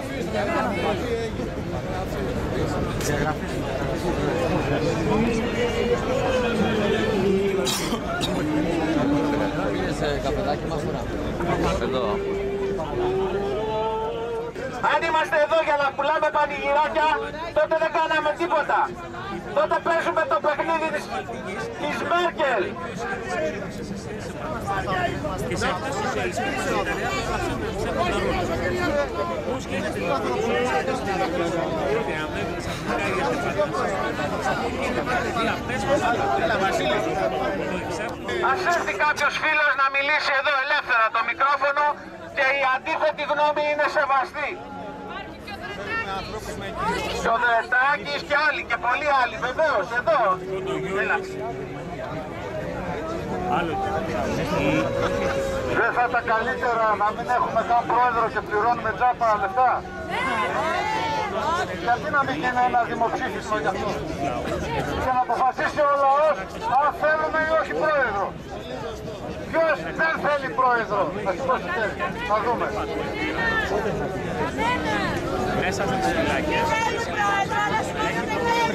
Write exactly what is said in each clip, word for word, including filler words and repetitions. Αν είμαστε εδώ για να πουλάμε πανηγυράκια, τότε δεν κάναμε τίποτα. Τότε παίζουμε το παιχνίδι της, της Μέρκελ. Ας έρθει κάποιος φίλος να μιλήσει εδώ ελεύθερα το μικρόφωνο και η αντίθετη γνώμη είναι σεβαστή. Και ο Θεοδωράκης και άλλοι και πολλοί άλλοι, βεβαίως, εδώ. Δεν θα τα καλύτερα να μην έχουμε καν πρόεδρο και πληρώνουμε τζάπα λεφτά. Γιατί να μην γίνει ένα δημοψήφισμα για αυτό. Και να αποφασίσει ο λαός αν θέλουμε ή όχι πρόεδρο. Ποιος δεν θέλει πρόεδρο. Θα σηκώσετε. Θα δούμε. Μέσα στις φυλακές. Δεν θέλει πρόεδρο, αλλά σηκώσετε πέγγι.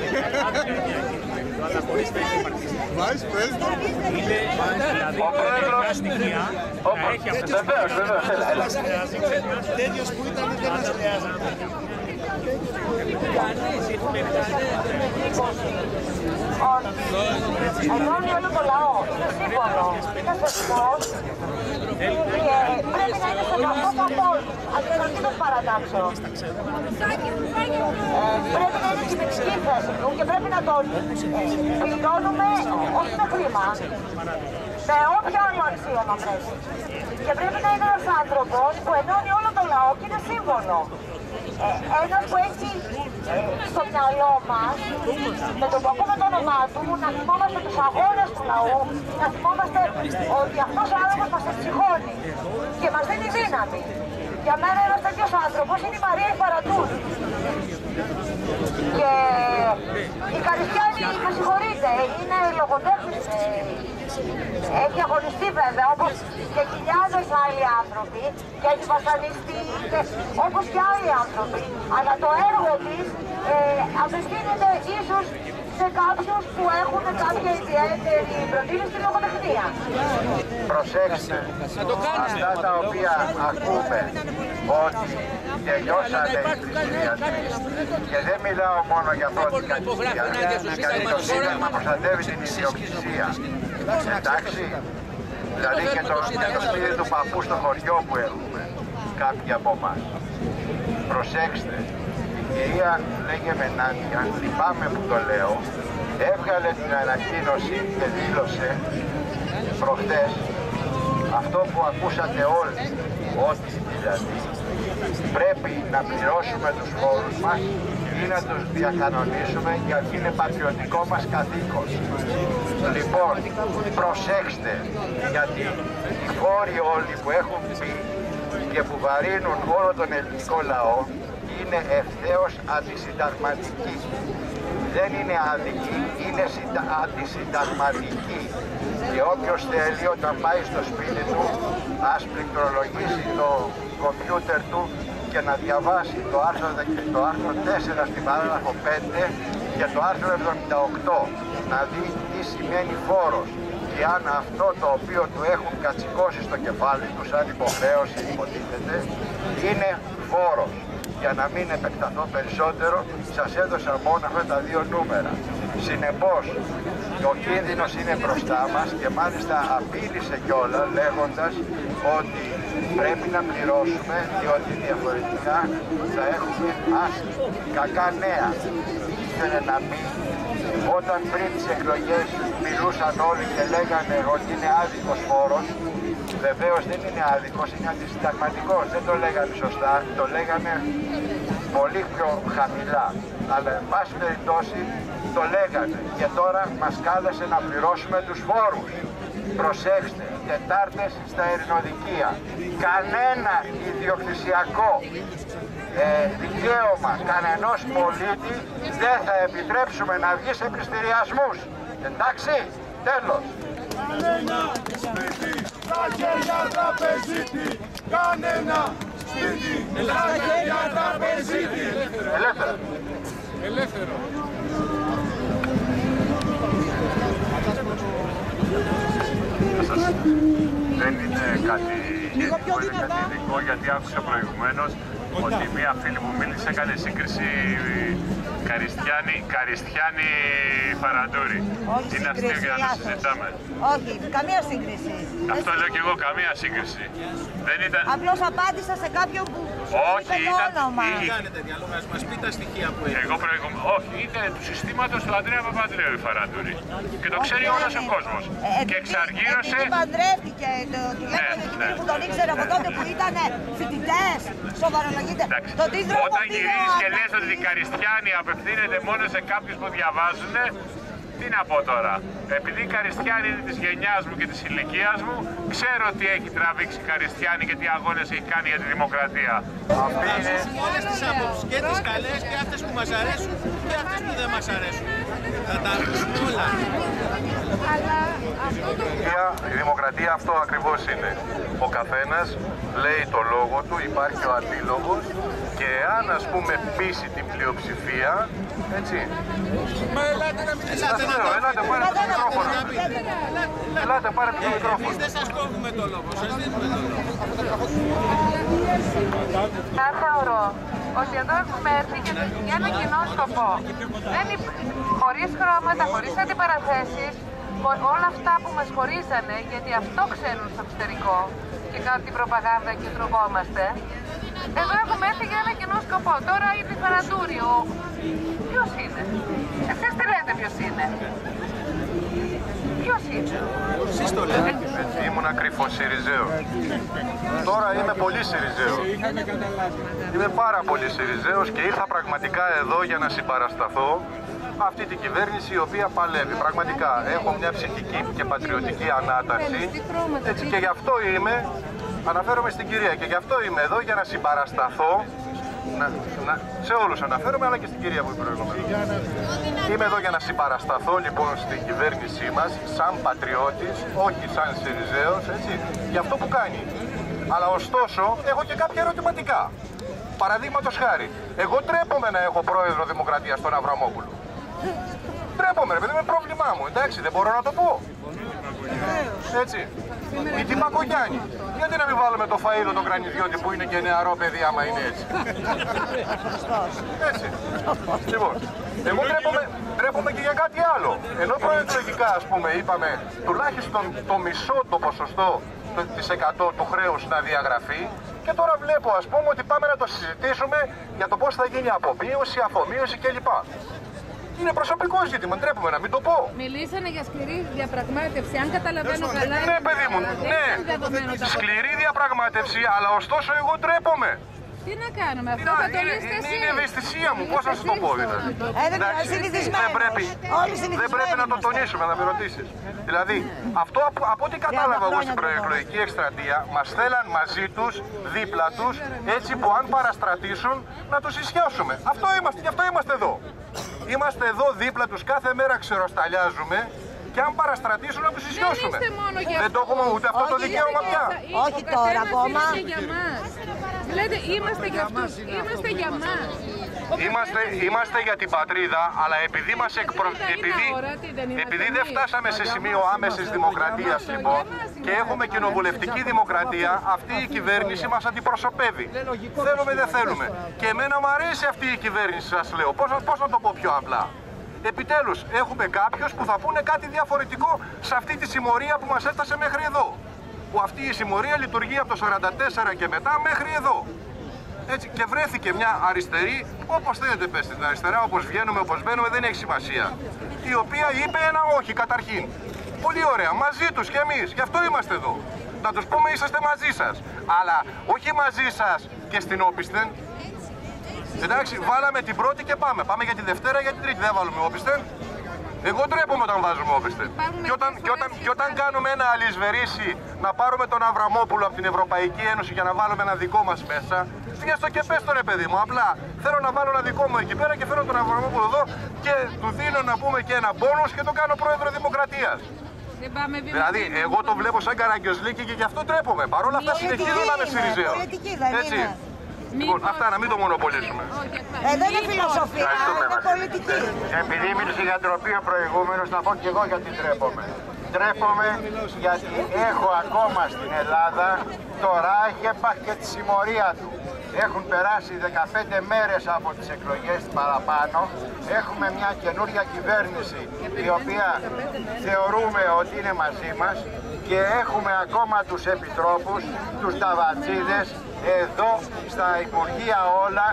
Ο πρόεδρος, βεβαίως, βεβαίως, τέτοιος που ήταν δεν μας χρειάζεται. Ενώνει όλο το λαό, είναι σύμφωνο, είναι σωστός και πρέπει να είναι στον κακό κακό, αλλιώς να μην τον παρατάξω. Πρέπει να είναι στην εξική θέση του και πρέπει να τον πληρώνουμε όχι με χρήμα, με όποια άλλη αξία να βρέσει. Και πρέπει να είναι ένας άνθρωπος που ενώνει όλο το λαό και είναι σύμφωνο. Ένας που έχει στο μυαλό μας, με τον που ακούμε το όνομά του, να θυμόμαστε τους αγώνες του λαού, να θυμόμαστε ότι αυτός ο άνθρωπος μας εξηγώνει και μας δίνει δύναμη. Για μένα ένας τέτοιος άνθρωπος είναι η Μαρία η Παρατούρη. Και η Καριστιάνη, με συγχωρείτε, είναι λογοτέχνης. Έχει αγωνιστεί βέβαια, όπως και χιλιάδες άλλοι άνθρωποι, και έχει βασανιστεί, και, όπως και άλλοι άνθρωποι. Αλλά το έργο της ε, απευθύνεται ίσως σε κάποιους που έχουν κάποια ιδιαίτερη προτίμηση στη λογοτεχνία. Προσέξτε, αυτά τα οποία ακούμε ότι τελειώσατε η πληστηρία της, και δεν μιλάω μόνο για πρώτη κατηγορία, γιατί το Σύνταγμα προστατεύει την ιδιοκτησία. Εντάξει, δηλαδή και το σπίτι του παππού στο χωριό που έχουμε, κάποιοι από εμάς. Προσέξτε, η κυρία λέγεται Νάντια, λυπάμαι που το λέω, έβγαλε την ανακοίνωση και δήλωσε προχτές αυτό που ακούσατε όλοι, ότι δηλαδή πρέπει να πληρώσουμε τους χώρους μας ή να τους διακανονίσουμε γιατί είναι πατριωτικό μας καθήκον. Λοιπόν, προσέξτε, γιατί οι χώροι όλοι που έχουν πει και που βαρύνουν όλο τον ελληνικό λαό είναι ευθέως αντισυνταγματικοί. Δεν είναι αδικοί, είναι συντα... αντισυνταγματικοί. Και όποιος θέλει όταν πάει στο σπίτι του ας πληκτρολογήσει το κομπιούτερ του και να διαβάσει το άρθρο, το άρθρο τέσσερα στην παράγραφο πέντε και το άρθρο εβδομήντα οκτώ να δει τι σημαίνει φόρος και αν αυτό το οποίο του έχουν κατσικώσει στο κεφάλι του σαν υποχρέωση υποτίθεται είναι φόρος. Για να μην επεκταθώ περισσότερο, σας έδωσα μόνο αυτά τα δύο νούμερα. Συνεπώς, ο κίνδυνος είναι μπροστά μας και μάλιστα απείλησε κιόλα λέγοντας ότι πρέπει να πληρώσουμε διότι διαφορετικά θα έχουμε άσχημα, κακά νέα. Ήθελε να πει όταν πριν τις εκλογές μιλούσαν όλοι και λέγανε ότι είναι άδικος φόρος. Βεβαίως δεν είναι άδικος, είναι αντισυνταγματικός. Δεν το λέγανε σωστά, το λέγανε πολύ πιο χαμηλά. Αλλά εν πάση περιπτώσει το λέγανε και τώρα μας κάλεσε να πληρώσουμε τους φόρους. Προσέξτε, Τετάρτες στα Ειρηνοδικεία. Κανένα ιδιοκτησιακό ε, δικαίωμα κανενός πολίτη δεν θα επιτρέψουμε να βγει σε πληστηριασμούς. Εντάξει, τέλος. Κανένα σπίτι, τα χέρια τραπεζίτη, κανένα σπίτι, στα χέρια τραπεζίτη. Ελεύθερο. Ελεύθερο. Δεν είναι κάτι γενικό, είναι κάτι ειδικό, γιατί άκουσα προηγουμένως ότι μία φίλη μου μίλησε, έκανε σύγκριση Καριστιάνη, Καριστιάνη Παρατούρη. Είναι αστείο για να το συζητάμε. Όχι, καμία σύγκριση. Αυτό λέω και εγώ, καμία σύγκριση. Δεν ήταν... Απλώς απάντησα σε κάποιον που είπε το όνομα. Όχι, ήταν... Κάνετε διαλόγα, μας πει τα στοιχεία που έχει. Εγώ προηγούμενο... Όχι, ήταν του συστήματος του Ανδρέα Παπανδρέου η Παρατούρη. Και το ξέρει όλος ο κόσμος. Και εξαργύρωσε... Επειδή παντρεύτηκε, που τον ήξερε από τότε που ήταν φοιτητές, σοβαρολογείται. Όταν γυρίζεις και λες ότι η Καριστιάνη απευθύνεται μόνο σε κάποιους που διαβάζουν, τι να πω τώρα. Επειδή η Καριστιάνη είναι της γενιάς μου και της ηλικίας μου, ξέρω τι έχει τραβήξει η Καριστιάνη και τι αγώνες έχει κάνει για τη δημοκρατία. Αυτή είναι... Όλες τις άποψεις, και τις καλές και αυτές που μας αρέσουν και αυτές που δεν μας αρέσουν. Θα τα ακούσουμε όλα. Η δημοκρατία αυτό ακριβώς είναι. Ο καθένας λέει το λόγο του, υπάρχει ο αντίλογος και αν ας πούμε πείσει την πλειοψηφία, έτσι. Μα ελάτε να μην ελάτε να μην ελάτε, πάρε το μικρόφωνο. Ελάτε, πάρε το μικρόφωνο. Εμείς δεν σας κόβουμε το λόγο, σας δίνουμε το λόγο. Θα θεωρώ ότι εδώ έχουμε έρθει και για ένα κοινό σκοπό. Χωρίς χρώματα, χωρίς αντιπαραθέσεις, όλα αυτά που μας χωρίζανε, γιατί αυτό ξέρουν στο εξωτερικό και κάνουν την προπαγάνδα και τρογόμαστε. Εδώ έχουμε έρθει για ένα κοινό σκοπό. Τώρα είναι η Παρατούρη. Ποιος είναι? Εσείς τι λέτε ποιος είναι? Ποιος είναι? Εσείς το λέτε. Ήμουν κρυφός Σιριζέο. Τώρα είμαι πολύ Σιριζέο. Είμαι πάρα πολύ Σιριζέος και ήρθα πραγματικά εδώ για να συμπαρασταθώ αυτή την κυβέρνηση η οποία παλεύει. Πραγματικά έχω μια ψυχική και πατριωτική ανάταρση, έτσι, και γι' αυτό είμαι, αναφέρομαι στην κυρία, και γι' αυτό είμαι εδώ για να συμπαρασταθώ, να, να, σε όλους αναφέρομαι αλλά και στην κυρία που είπε προηγουμένως. Είμαι εδώ για να συμπαρασταθώ λοιπόν στην κυβέρνησή μας, σαν πατριώτης, όχι σαν Σιριζέος, έτσι, για αυτό που κάνει. Αλλά ωστόσο έχω και κάποια ερωτηματικά. Παραδείγματος χάρη, εγώ τρέπομαι να έχω πρόεδρο Δημοκρατίας τον Αβραμόπουλο. Τρέπομαι, ρε παιδί, είναι πρόβλημά μου, εντάξει, δεν μπορώ να το πω. Έτσι. Η Τιμακογιάννη. Γιατί να μην βάλουμε το φαΐδο τον Κρανιδιώτη που είναι και νεαρό παιδί, άμα είναι έτσι. Έτσι. Λοιπόν, εγώ τρέπομαι, τρέπομαι και για κάτι άλλο. Ενώ προεκλογικά, ας πούμε, είπαμε τουλάχιστον το μισό το ποσοστό της εκατό του χρέους να διαγραφεί. Και τώρα βλέπω, ας πούμε, ότι πάμε να το συζητήσουμε για το πώς θα γίνει απομείωση, αφομείωση κλπ. Είναι προσωπικό ζήτημα, ντρέπομαι να μην το πω. Μιλήσανε για σκληρή διαπραγμάτευση, αν καταλαβαίνω καλά. Ναι, παιδί μου, ναι. Σκληρή διαπραγμάτευση, αλλά ωστόσο εγώ ντρέπομαι. Τι να κάνουμε, αυτό θα το λύσετε εσύ. Είναι ευαισθησία μου, πώς να σου το πω, δηλαδή. Δεν πρέπει να το τονίσουμε, να με ρωτήσεις. Δηλαδή, αυτό από ό,τι κατάλαβα εγώ στην προεκλογική εκστρατεία, μας θέλαν μαζί τους, δίπλα τους, έτσι που αν παραστρατήσουν, να τους ισιάσουμε. Αυτό είμαστε, γι' αυτό είμαστε εδώ. Είμαστε εδώ δίπλα τους, κάθε μέρα ξεροσταλιάζουμε και αν παραστρατήσουν να τους ισιώσουμε. Δεν το έχουμε ούτε αυτό το δικαίωμα πια. Όχι τώρα ακόμα. Λέτε είμαστε για αυτούς, είμαστε για μας. Είμαστε, είμαστε για την πατρίδα, αλλά επειδή, μας εκπρο... επειδή, επειδή δεν φτάσαμε σε σημείο άμεσης δημοκρατίας λοιπόν και έχουμε κοινοβουλευτική δημοκρατία, αυτή η κυβέρνηση μας αντιπροσωπεύει. Θέλουμε δεν θέλουμε. Και εμένα μου αρέσει αυτή η κυβέρνηση, σας λέω. Πώς, πώς να το πω πιο απλά. Επιτέλους έχουμε κάποιους που θα πούνε κάτι διαφορετικό σε αυτή τη συμμορία που μας έφτασε μέχρι εδώ. Που αυτή η συμμορία λειτουργεί από το σαράντα τέσσερα και μετά μέχρι εδώ. Έτσι, και βρέθηκε μια αριστερή, όπως θέλετε πες την αριστερά, όπως βγαίνουμε, όπως μπαίνουμε, δεν έχει σημασία. Η οποία είπε ένα όχι καταρχήν. Πολύ ωραία, μαζί τους και εμείς, γι' αυτό είμαστε εδώ. Να τους πούμε είσαστε μαζί σας, αλλά όχι μαζί σας και στην όπισθεν. Εντάξει, βάλαμε την πρώτη και πάμε. Πάμε για τη Δευτέρα, για την Τρίτη, δεν βάλουμε όπισθεν. Εγώ ντρέπομαι όταν βάζουμε όπιστε. Και όταν, και, όταν, και όταν κάνουμε ένα αλυσβερίσι να πάρουμε τον Αβραμόπουλο από την Ευρωπαϊκή Ένωση για να βάλουμε ένα δικό μας μέσα, φύγεστο και πες το ρε παιδί μου, απλά θέλω να βάλω ένα δικό μου εκεί πέρα και φέρω τον Αβραμόπουλο εδώ και του δίνω να πούμε και ένα μπόνους και τον κάνω πρόεδρο Δημοκρατίας. Δηλαδή, εγώ το βλέπω σαν Καραγκιοζλίκη και γι' αυτό ντρέπομαι. Παρόλα αυτά συνεχίζω να είμαι Σιριζέος. Λοιπόν, αυτά να μην το μονοπολίσουμε. Ε, δεν είναι φιλοσοφία, είναι πολιτική. Επειδή μίλησε για ντροπή ο προηγούμενος, να πω και εγώ γιατί ντρέπομαι. Ντρέπομαι γιατί έχω ακόμα στην Ελλάδα το Ράγεμπαχ και τη συμμορία του. Έχουν περάσει δεκαπέντε μέρες από τις εκλογές παραπάνω. Έχουμε μια καινούργια κυβέρνηση η οποία θεωρούμε ότι είναι μαζί μας και έχουμε ακόμα τους επιτρόπους, τους ταβατσίδες εδώ στα υπουργεία όλα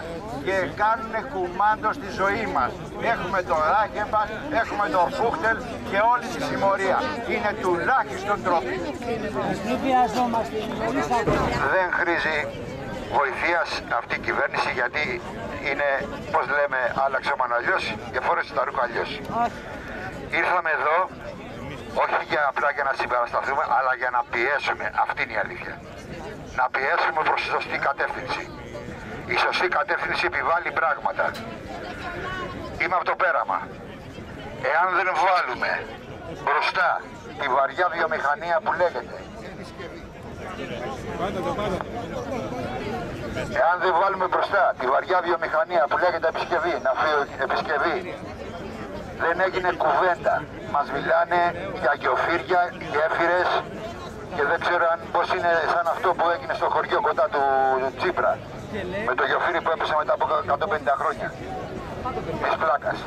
και κάνουν κουμάντο στη ζωή μας. Έχουμε τον Ράγεμπαχ, έχουμε τον Φούχτελ και όλη τη συμμορία. Είναι τουλάχιστον τρόπο. Δεν χρήζει βοηθείας αυτή η κυβέρνηση γιατί είναι, πώς λέμε, άλλαξε ο Μαναλιός και φόρεσε τα ρούχα αλλιώς. Ήρθαμε εδώ όχι για απλά για να συμπαρασταθούμε, αλλά για να πιέσουμε. Αυτή είναι η αλήθεια. Να πιέσουμε προς τη σωστή κατεύθυνση. Η σωστή κατεύθυνση επιβάλλει πράγματα. Είμαι από το πέραμα. Εάν δεν βάλουμε μπροστά τη βαριά βιομηχανία που λέγεται, εάν δεν βάλουμε μπροστά τη βαριά βιομηχανία που λέγεται επισκευή, να φύγει επισκευή, δεν έγινε κουβέντα. Μας μιλάνε για γεωφύρια, γέφυρες και δεν ξέρω αν πώς είναι σαν αυτό που έγινε στο χωριό κοντά του Τσίπρα με το γεωφύρι που έπεσε μετά από εκατόν πενήντα χρόνια της πλάκας.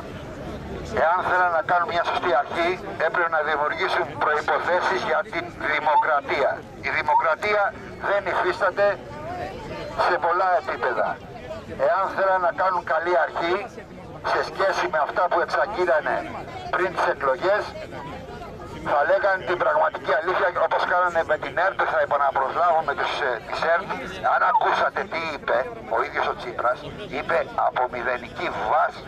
Εάν θέλαν να κάνουν μια σωστή αρχή, έπρεπε να δημιουργήσουν προϋποθέσεις για την δημοκρατία. Η δημοκρατία δεν υφίσταται σε πολλά επίπεδα. Εάν θέλαν να κάνουν καλή αρχή σε σχέση με αυτά που εξαγγείλανε πριν τις εκλογές, θα λέγανε την πραγματική αλήθεια, όπως κάνανε με την ΕΡΤ. Θα επαναπροσλάβουμε τους, ε, τις ΕΡΤ. Αν ακούσατε τι είπε ο ίδιος ο Τσίπρας, είπε από μηδενική βάση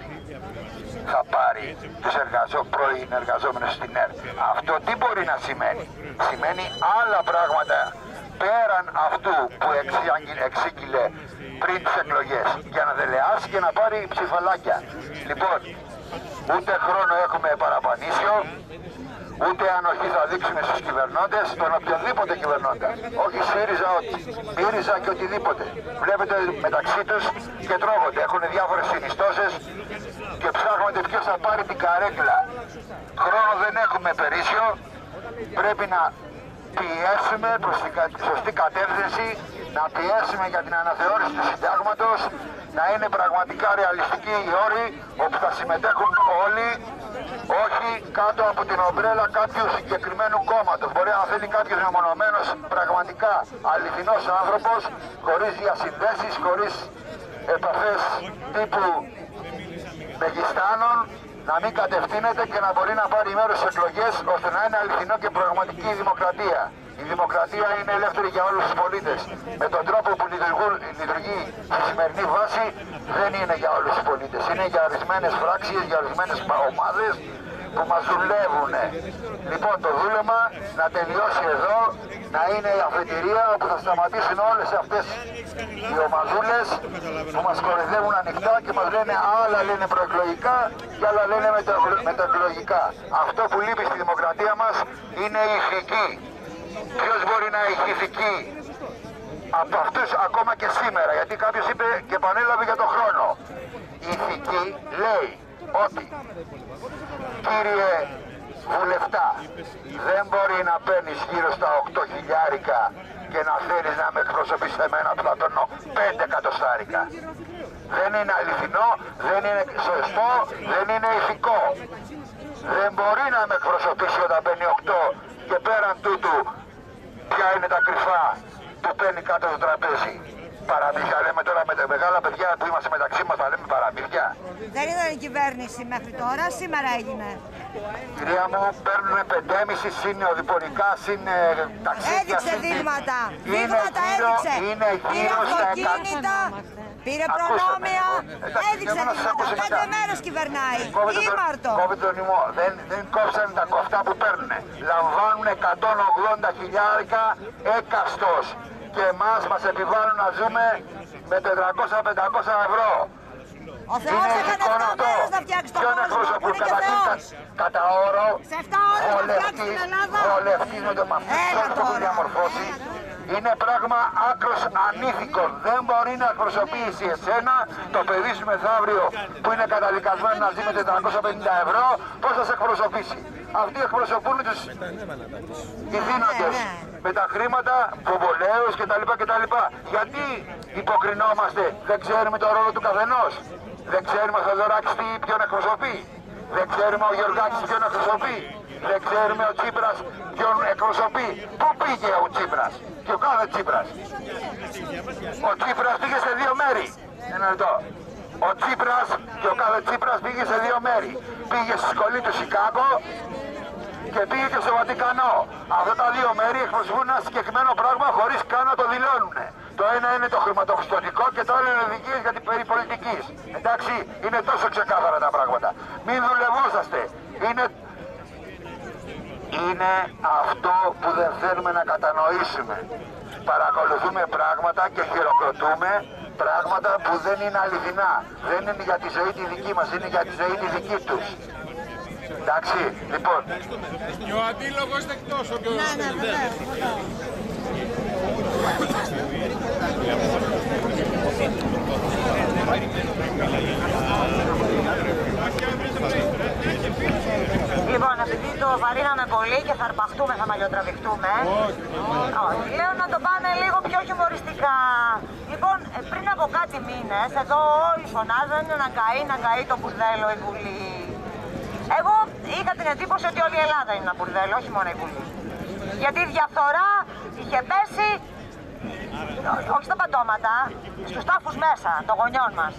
θα πάρει τους εργαζό, πρώην εργαζόμενους στην ΕΡΤ. Αυτό τι μπορεί να σημαίνει? Σημαίνει άλλα πράγματα πέραν αυτού που εξήγηλε πριν τις εκλογές, για να δελεάσει και να πάρει ψηφαλάκια. Λοιπόν, ούτε χρόνο έχουμε παραπανίσιο, ούτε ανοχή θα δείξουμε στους κυβερνώντες, τον οποιοδήποτε κυβερνώντα. Όχι ΣΥΡΙΖΑ, ό,τι. ΣΥΡΙΖΑ και οτιδήποτε. Βλέπετε μεταξύ τους και τρώγονται. Έχουν διάφορες συνιστώσεις και ψάχνονται ποιος θα πάρει την καρέκλα. Χρόνο δεν έχουμε περίσσιο. Πρέπει να πιέσουμε προς τη σωστή κατεύθυνση, να πιέσουμε για την αναθεώρηση του συντάγματος, να είναι πραγματικά ρεαλιστικοί οι όροι όπου θα συμμετέχουν όλοι, όχι κάτω από την ομπρέλα κάποιου συγκεκριμένου κόμματος. Μπορεί να θέλει κάποιος μεμονωμένος, πραγματικά αληθινός άνθρωπος, χωρίς διασυνδέσεις, χωρίς επαφές τύπου μεγιστάνων, να μην κατευθύνεται και να μπορεί να πάρει μέρος στις εκλογές, ώστε να είναι αληθινό και πραγματική η δημοκρατία. Η δημοκρατία είναι ελεύθερη για όλους τους πολίτες. Με τον τρόπο που λειτουργεί στη σημερινή βάση δεν είναι για όλους τους πολίτες. Είναι για ορισμένες φράξεις, για ορισμένες ομάδες που μας δουλεύουν. Λοιπόν, το δούλεμα να τελειώσει εδώ, να είναι η αφετηρία όπου θα σταματήσουν όλες αυτές οι ομαδούλες που μας κοροϊδεύουν ανοιχτά και μας λένε άλλα λένε προεκλογικά και άλλα λένε μεταεκλογικά. Αυτό που λείπει στη δημοκρατία μας είναι η ηθική. Ποιος μπορεί να έχει ηθική από αυτούς ακόμα και σήμερα? Γιατί κάποιος είπε και επανέλαβε για τον χρόνο. Η ηθική λέει ότι κύριε βουλευτά, δεν μπορεί να παίρνεις γύρω στα οκτώ χιλιάρικα και να θέλεις να με εκπροσωπήσεις εμένα που θα παίρνω πέντε εκατοστάρικα. Δεν είναι αληθινό, δεν είναι σωστό, δεν είναι ηθικό. Δεν μπορεί να με εκπροσωπήσει όταν παίρνει οκτώ. Και πέραν τούτου, ποια είναι τα κρυφά που παίρνει κάτω στο τραπέζι? Παραμύθια λέμε τώρα με τα μεγάλα παιδιά που είμαστε μεταξύ μας, θα λέμε παραμύθια. Δεν ήταν η κυβέρνηση μέχρι τώρα, σήμερα έγινε. Κυρία μου, παίρνουν πεντέμιση συν οδηπορικά, συν ταξίδια. Έδειξε δείγματα. Δείγματα έδειξε. Είναι γύρω στα εκατό. Πήρε προνόμια, έδειξε δείγματα. Πέντε μέρες κυβερνάει. Ήμαρτο. Δεν, δεν κόψανε τα κοφτά που παίρνουν. Λαμβάνουν εκατόν ογδόντα χιλιάρικα έκαστος. Και εμάς μας επιβάλλουν να ζούμε με τετρακόσια με πεντακόσια ευρώ. Ο Θεός έκανε επτά μέρες να φτιάξει τον κόσμο που είναι και Θεός. Κατά όρο, σε επτά ώρες να φτιάξει την Ελλάδα. Βολευτής με το μαθητικό που διαμορφώσει. είναι πράγμα άκρος ανήθικο. Δεν μπορεί να εκπροσωπήσει εσένα, το παιδί σου μεθαύριο που είναι καταδικασμένο να ζει με τετρακόσια πενήντα ευρώ, πώς θα σε εκπροσωπήσει. Αυτοί εκπροσωπούν τους ηθήνοντες με τα χρήματα, βοβολέους κτλ. κτλ. Γιατί υποκρινόμαστε, δεν ξέρουμε το ρόλο του καθενός. Δεν ξέρουμε ο Θεοδωράκης ποιον εκπροσωπεί. Δεν ξέρουμε ο Γεωργάκης ποιον εκπροσωπεί. Δεν ξέρουμε ο Τσίπρας ποιον εκπροσωπεί. Πού πήγε ο Τσίπρας και ο κάθε Τσίπρας. Ο Τσίπρας πήγε σε δύο μέρη. Ένα λεπτό. Ο Τσίπρας και ο κάθε Τσίπρας πήγε σε δύο μέρη. Πήγε στη σχολή του Σικάγο και πήγε και στο Βατικανό. Αυτά τα δύο μέρη εκπροσωπούν ένα συγκεκριμένο πράγμα χωρίς καν να το δηλώνουν. Το ένα είναι το χρηματοπιστωτικό και το άλλο είναι ειδικές για την περιπολιτική. Εντάξει, είναι τόσο ξεκάθαρα τα πράγματα. Μην δουλευόσαστε. Είναι... είναι αυτό που δεν θέλουμε να κατανοήσουμε. Παρακολουθούμε πράγματα και χειροκροτούμε πράγματα που δεν είναι αληθινά. Δεν είναι για τη ζωή τη δική μας, είναι για τη ζωή τη δική τους. Εντάξει, λοιπόν. Και ο αντίλογος δεκτός, ο κ. Λοιπόν, επειδή το βαρύναμε πολύ και θα αρπαχτούμε, θα μαλλιοτραβηχτούμε, λέω να το πάμε λίγο πιο χιουμοριστικά. Λοιπόν, πριν από κάτι μήνες, εδώ όλοι φωνάζανε να καεί, να καεί το μπουρδέλο η Βουλή. Εγώ είχα την εντύπωση ότι όλη η Ελλάδα είναι ένα μπουρδέλο, όχι μόνο η Βουλή. Γιατί η διαφθορά είχε πέσει, όχι στα παντώματα, στους τάφους μέσα των γονιών μας.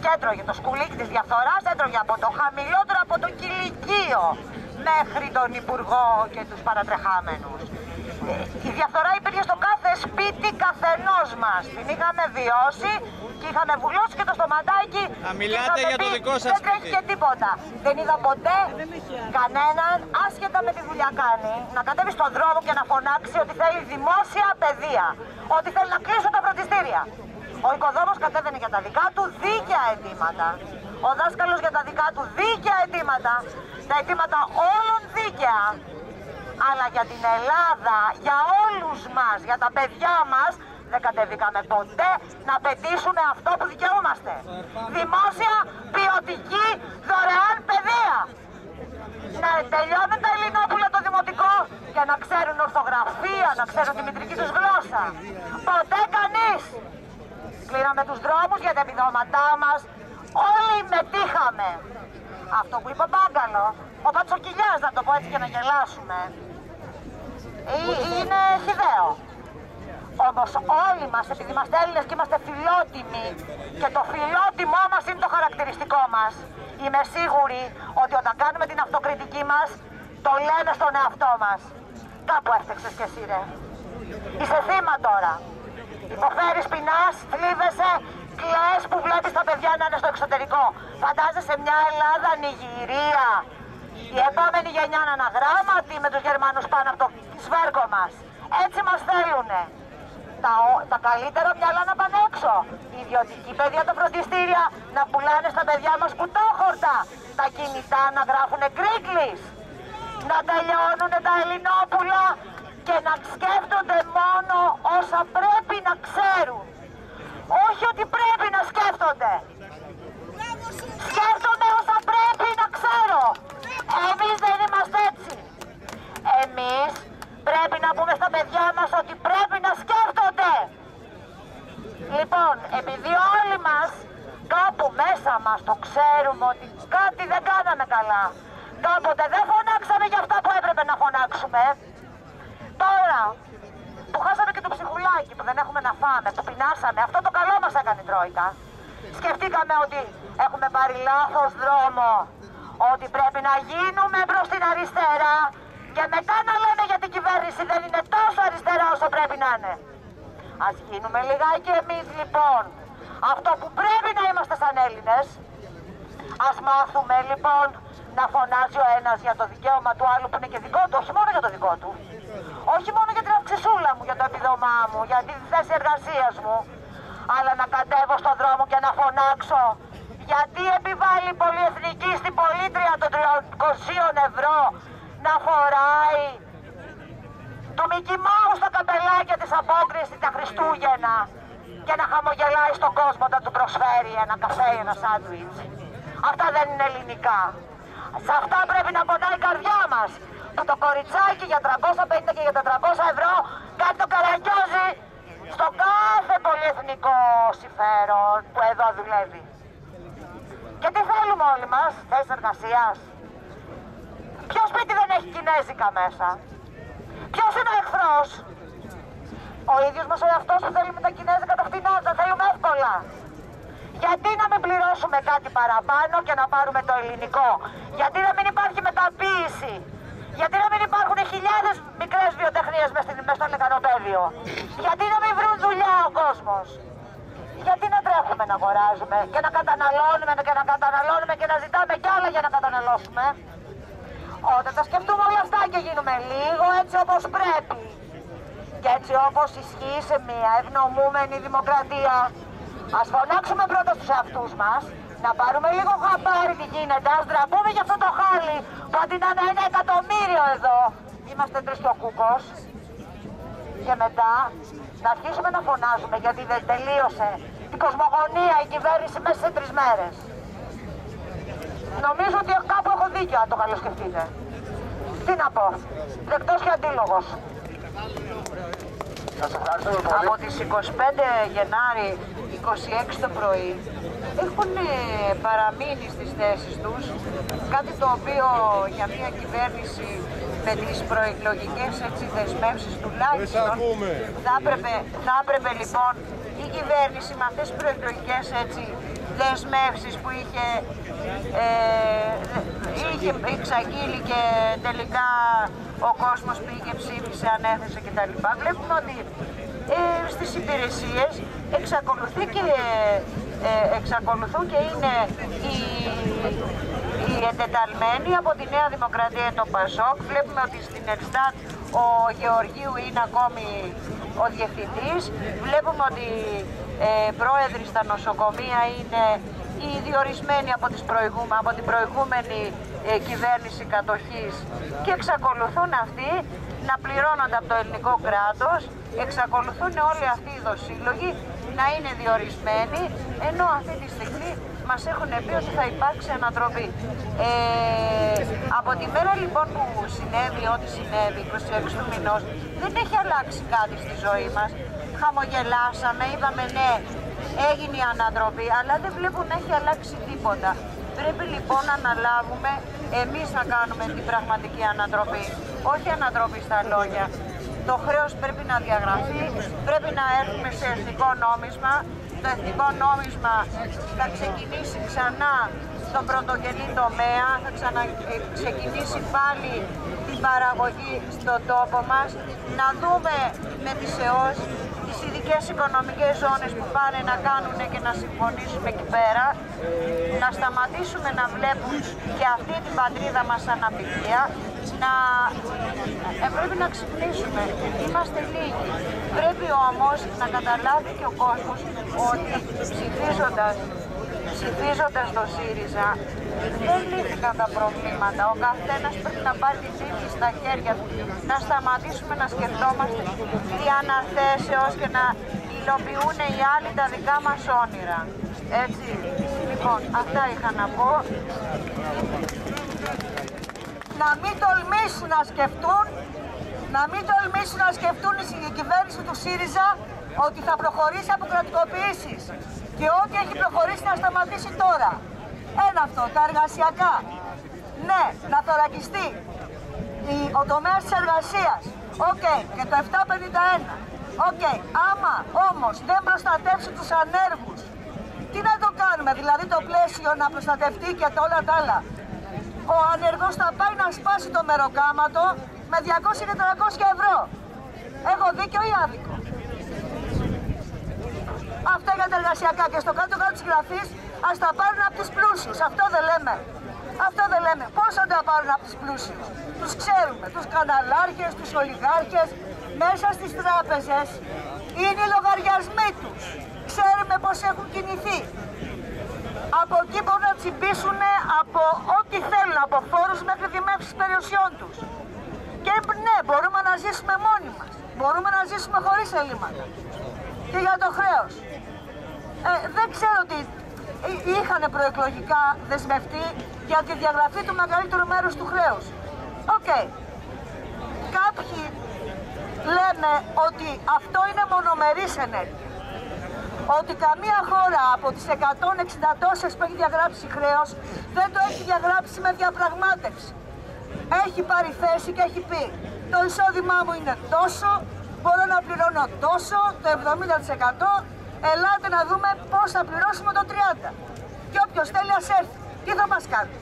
Και έτρωγε το σκουλίκι της διαφθοράς, έτρωγε από το χαμηλότερο, από το κηλικείο μέχρι τον υπουργό και τους παρατρεχάμενους. Η διαφθορά υπήρχε στο κάθε σπίτι καθενός μας. Την είχαμε βιώσει και είχαμε βουλώσει και το στοματάκι. Να μιλάτε για το δικό σας σπίτι. Δεν τρέχει και τίποτα. Δεν είδα ποτέ κανέναν, άσχετα με τη δουλειά κάνει, να κατέβει στον δρόμο και να φωνάξει ότι θέλει δημόσια παιδεία. Ότι θέλει να κλείσουν τα φροντιστήρια. Ο οικοδόμος κατέβαινε για τα δικά του δίκαια αιτήματα. Ο δάσκαλος για τα δικά του δίκαια αιτήματα. Τα αιτήματα όλων δίκαια. Αλλά για την Ελλάδα, για όλους μας, για τα παιδιά μας, δεν κατεβήκαμε ποτέ να πετύσουμε αυτό που δικαιούμαστε. Δημόσια, ποιοτική, δωρεάν παιδεία. Να τελειώνουν τα Ελληνόπουλα το δημοτικό και να ξέρουν ορθογραφία, να ξέρουν τη μητρική τους γλώσσα. Ποτέ κανείς. Κλείναμε τους δρόμους για τα επιδόματά μας. Όλοι μετήχαμε. Αυτό που είπε ο Πάγκαλο, ο Πατσοκυλιάς, να το πω έτσι και να γελάσουμε, είναι χυδαίο. Όμως όλοι μας, επειδή είμαστε Έλληνες και είμαστε φιλότιμοι και το φιλότιμό μας είναι το χαρακτηριστικό μας, είμαι σίγουρη ότι όταν κάνουμε την αυτοκριτική μας, το λέμε στον εαυτό μας. Κάπου έφτεξες κι εσύ ρε. Είσαι θύμα τώρα. Υποφέρεις, πεινάς, θλίβεσαι, κλαις που βλέπεις τα παιδιά να είναι στο εξωτερικό. Φαντάζεσαι μια Ελλάδα Νιγηρία, η επόμενη γενιά να αναγράμματη με τους Γερμανούς πάνω από το σβέρκο μας. Έτσι μας θέλουνε. Τα, τα καλύτερα μυαλά να πάνε έξω. Η ιδιωτική παιδιά τα φροντιστήρια να πουλάνε στα παιδιά μας κουτόχορτα. Τα κινητά να γράφουνε γκρίκλις. Να τελειώνουνε τα Ελληνόπουλα και να σκέφτονται μόνο όσα πρέπει να ξέρουν. Όχι ότι πρέπει να σκέφτονται. Σκέφτομαι όσα πρέπει να ξέρω. Εμείς δεν είμαστε έτσι. Εμείς πρέπει να πούμε στα παιδιά μας ότι πρέπει να σκέφτονται. Λοιπόν, επειδή όλοι μας κάπου μέσα μας το ξέρουμε ότι κάτι δεν κάναμε καλά. Κάποτε δεν φωνάξαμε για αυτά που έπρεπε να φωνάξουμε. Τώρα που χάσαμε και το ψυχουλάκι, που δεν έχουμε να φάμε, που πεινάσαμε, αυτό το καλό μας έκανε η Τρόικα. Σκεφτήκαμε ότι έχουμε πάρει λάθος δρόμο, ότι πρέπει να γίνουμε προς την αριστερά και μετά να λέμε για την κυβέρνηση δεν είναι τόσο αριστερά όσο πρέπει να είναι. Ας γίνουμε λιγάκι εμείς λοιπόν αυτό που πρέπει να είμαστε σαν Έλληνες. Ας μάθουμε λοιπόν να φωνάζει ο ένας για το δικαίωμα του άλλου που είναι και δικό του, όχι μόνο για το δικό του. Όχι μόνο για την αυξησούλα μου, για το επιδομά μου, για τη θέση εργασίας μου, αλλά να κατέβω στον δρόμο και να φωνάξω. Γιατί επιβάλλει η πολυεθνική στην πολίτρια των τριακοσίων ευρώ να φοράει του Μικι Μάου στα καπελάκια της απόκρισης τα Χριστούγεννα και να χαμογελάει στον κόσμο όταν του προσφέρει ένα καφέ ή ένα σάντουιτς. Αυτά δεν είναι ελληνικά. Σε αυτά πρέπει να πονάει η καρδιά μας. Και το κοριτσάκι για τριακόσια πενήντα και για τετρακόσια ευρώ κάνει το καραγκιόζι στο κάθε πολυεθνικό συμφέρον που εδώ δουλεύει. Και τι θέλουμε όλοι μας, θέσεις εργασίας. Ποιο σπίτι δεν έχει κινέζικα μέσα? Ποιος είναι ο εχθρός? Ο ίδιος μας ο εαυτός που θέλει με τα κινέζικα τα φτηνά, τα θέλουμε εύκολα. Γιατί να μην πληρώσουμε κάτι παραπάνω και να πάρουμε το ελληνικό? Γιατί να μην υπάρχει μεταποίηση? Γιατί να μην υπάρχουν χιλιάδες μικρές βιοτεχνίες μες στο λεκανοπέδιο? Γιατί να μην βρουν δουλειά ο κόσμος? Γιατί να τρέχουμε να αγοράζουμε και να καταναλώνουμε και να καταναλώνουμε και να ζητάμε κι άλλα για να καταναλώσουμε? Όταν τα σκεφτούμε όλα αυτά και γίνουμε λίγο έτσι όπως πρέπει και έτσι όπως ισχύει σε μια ευνομούμενη δημοκρατία, ας φωνάξουμε πρώτα στους εαυτούς μας, να πάρουμε λίγο χαμπάρι τι γίνεται, ας ντραπούμε για αυτό το χάλι που αντί να είναι ένα εκατομμύριο εδώ, είμαστε τρεις και ο Κούκος. Και μετά να αρχίσουμε να φωνάζουμε, γιατί δεν τελείωσε την κοσμογονία η κυβέρνηση μέσα σε τρεις μέρες. Νομίζω ότι κάπου έχω δίκιο, αν το καλοσκεφτείτε. Τι να πω, δεκτός και αντίλογος. Από τις εικοστή πέμπτη Γενάρη, εικοστή έκτη το πρωί, έχουν παραμείνει στις θέσεις τους, κάτι το οποίο για μια κυβέρνηση με τις προεκλογικές έτσι δεσμεύσεις τουλάχιστον θα έπρεπε, θα έπρεπε λοιπόν η κυβέρνηση με αυτές τις προεκλογικές έτσι δεσμεύσεις που είχε, ε, είχε εξαγγείλει και τελικά ο κόσμος πήγε, ψήφισε, ανέθεσε κτλ. Βλέπουμε ότι ε, στις υπηρεσίες εξακολουθεί και, ε, εξακολουθούν και είναι οι, οι εντεταλμένοι από τη Νέα Δημοκρατία και το Πασόκ. Βλέπουμε ότι στην Ελστάτ ο Γεωργίου είναι ακόμη ο διευθυντής. Βλέπουμε ότι Ε, πρόεδροι στα νοσοκομεία είναι οι διορισμένοι από, τις προηγούμε, από την προηγούμενη ε, κυβέρνηση κατοχής και εξακολουθούν αυτοί να πληρώνονται από το ελληνικό κράτος, εξακολουθούν όλοι αυτοί οι δοσύλλογοι να είναι διορισμένοι, ενώ αυτή τη στιγμή μας έχουν πει ότι θα υπάρξει ανατροπή. Ε, από τη μέρα λοιπόν που συνέβη ό,τι συνέβη, εικοστή έκτη του μηνός, δεν έχει αλλάξει κάτι στη ζωή μας. Χαμογελάσαμε, είπαμε ναι, έγινε η ανατροπή, αλλά δεν βλέπουν να έχει αλλάξει τίποτα. Πρέπει λοιπόν να αναλάβουμε εμείς να κάνουμε την πραγματική ανατροπή, όχι ανατροπή στα λόγια. Το χρέος πρέπει να διαγραφεί, πρέπει να έρθουμε σε εθνικό νόμισμα. Το εθνικό νόμισμα θα ξεκινήσει ξανά στον πρωτογενή τομέα, θα ξαναξεκινήσει πάλι την παραγωγή στον τόπο μας, να δούμε με τις ΕΟΣ, τις ειδικές οικονομικές ζώνες που πάνε να κάνουν και να συμφωνήσουμε εκεί πέρα, να σταματήσουμε να βλέπουν και αυτή την πατρίδα μας σαν απικία, να ε, πρέπει να ξυπνήσουμε, είμαστε λίγοι. Πρέπει όμως να καταλάβει και ο κόσμος ότι ψηφίζοντας Ψηφίζοντας το ΣΥΡΙΖΑ, δεν λύθηκαν τα προβλήματα. Ο καθένας πρέπει να πάρει τη δίκη στα χέρια του. Να σταματήσουμε να σκεφτόμαστε τι αναθέσεως και να υλοποιούν οι άλλοι τα δικά μας όνειρα. Έτσι. Λοιπόν, αυτά είχα να πω. Να μην τολμήσει να σκεφτούν, να μην τολμήσει να σκεφτούν η κυβέρνηση του ΣΥΡΙΖΑ ότι θα προχωρήσει από κρατικοποιήσεις. Και ό,τι έχει προχωρήσει να σταματήσει τώρα. Ένα αυτό, τα εργασιακά. Ναι, να θωρακιστεί η, ο τομέας της εργασίας. Οκ, okay, και το επτακόσια πενήντα ένα. Οκ, okay, άμα όμως δεν προστατεύσει τους ανέργους, τι να το κάνουμε, δηλαδή το πλαίσιο να προστατευτεί και το όλα τα άλλα. Ο ανεργός θα πάει να σπάσει το μεροκάματο με διακόσια με τετρακόσια ευρώ. Έχω δίκιο ή άδικο? Αυτά για τα εργασιακά και στο κάτω-κάτω της γραφής ας τα πάρουν από τους πλούσιους. Αυτό δεν λέμε. Αυτό δεν λέμε. Πώς θα τα πάρουν από τους πλούσιους? Τους ξέρουμε. Τους καναλάρχες, τους ολιγάρχες. Μέσα στις τράπεζες είναι οι λογαριασμοί τους. Ξέρουμε πώς έχουν κινηθεί. Από εκεί μπορούν να τσιμπήσουν από ό,τι θέλουν. Από φόρους μέχρι δημεύσεις περιουσιών τους. Και ναι, μπορούμε να ζήσουμε μόνοι μας. Μπορούμε να ζήσουμε χωρίς ελλείμματα. Και για το χρέος. Ε, δεν ξέρω τι είχαν προεκλογικά δεσμευτεί για τη διαγραφή του μεγαλύτερου μέρους του χρέους. Οκ. Okay. Κάποιοι λένε ότι αυτό είναι μονομερής ενέργεια. Ότι καμία χώρα από τις εκατόν εξήντα τόσες που έχει διαγράψει χρέος δεν το έχει διαγράψει με διαπραγμάτευση. Έχει πάρει θέση και έχει πει το εισόδημά μου είναι τόσο, μπορώ να πληρώνω τόσο, το εβδομήντα τοις εκατό, ελάτε να δούμε πώς θα πληρώσουμε το τριάντα τοις εκατό. Και όποιος θέλει ας έρθει. Τι θα μας κάνει.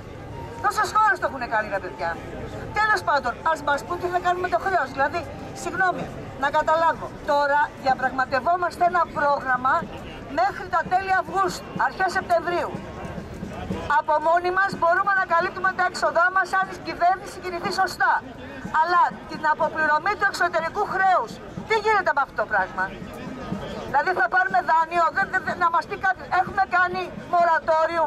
Τόσες χώρες το έχουν κάνει τα παιδιά. Τέλος πάντων, ας μας πούν τι θα κάνουμε το χρέος. Δηλαδή, συγγνώμη, να καταλάβω. Τώρα διαπραγματευόμαστε ένα πρόγραμμα μέχρι τα τέλη Αυγούστου, αρχές Σεπτεμβρίου. Από μόνοι μας μπορούμε να καλύπτουμε τα έξοδά μας αν η κυβέρνηση κινηθεί σωστά. Αλλά την αποπληρωμή του εξωτερικού χρέους, τι γίνεται από αυτό το πράγμα. Δηλαδή θα πάρουμε δάνειο, δεν, δεν, να μας πει κάτι. Έχουμε κάνει μορατόριο.